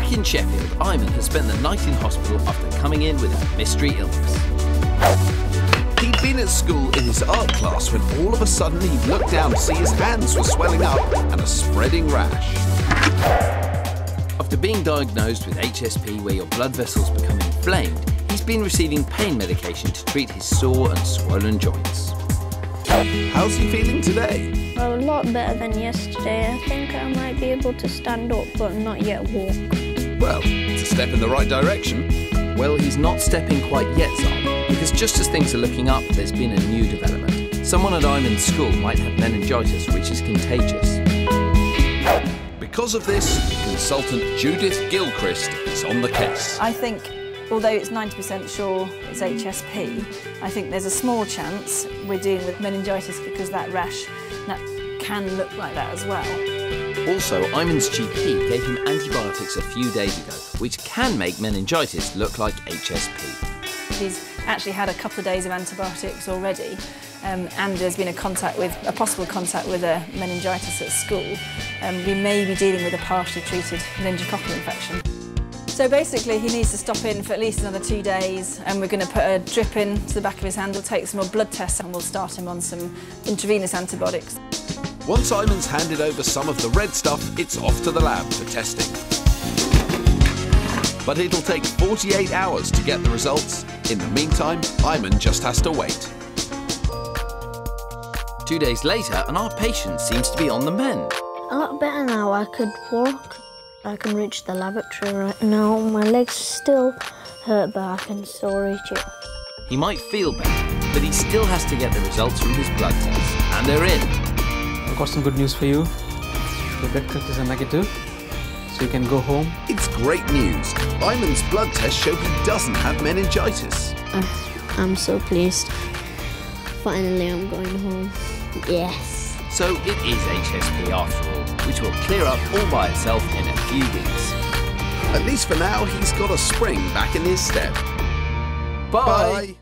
Back in Sheffield, Ayman has spent the night in hospital after coming in with a mystery illness. He'd been at school in his art class when all of a sudden he looked down to see his hands were swelling up and a spreading rash. After being diagnosed with HSP, where your blood vessels become inflamed, he's been receiving pain medication to treat his sore and swollen joints. How's he feeling today? Well, a lot better than yesterday. I think I might be able to stand up, but not yet walk. Well, it's a step in the right direction. Well, he's not stepping quite yet, Simon, because just as things are looking up, there's been a new development. Someone at Ayman's school might have meningitis, which is contagious. Because of this, consultant Judith Gilchrist is on the case. I think, although it's 90% sure it's HSP, I think there's a small chance we're dealing with meningitis because that rash that can look like that as well. Also, Ayman's GP gave him antibiotics a few days ago, which can make meningitis look like HSP. He's actually had a couple of days of antibiotics already, and there's been a possible contact with a meningitis at school. We may be dealing with a partially treated meningococcal infection. So basically he needs to stop in for at least another 2 days, and we're going to put a drip in to the back of his hand. We'll take some more blood tests and we'll start him on some intravenous antibiotics. Once Ayman's handed over some of the red stuff, it's off to the lab for testing. But it'll take 48 hours to get the results. In the meantime, Ayman just has to wait. 2 days later and our patient seems to be on the mend. A lot better now, I could walk. I can reach the lavatory right now. My legs still hurt, but I can still reach it. He might feel better, but he still has to get the results from his blood test, and they're in. I've got some good news for you. The blood test is a negative, so you can go home. It's great news. Ayman's blood test showed he doesn't have meningitis. I'm so pleased. Finally, I'm going home. Yes. So it is HSP after all, which will clear up all by itself in a few weeks. At least for now, he's got a spring back in his step. Bye! Bye.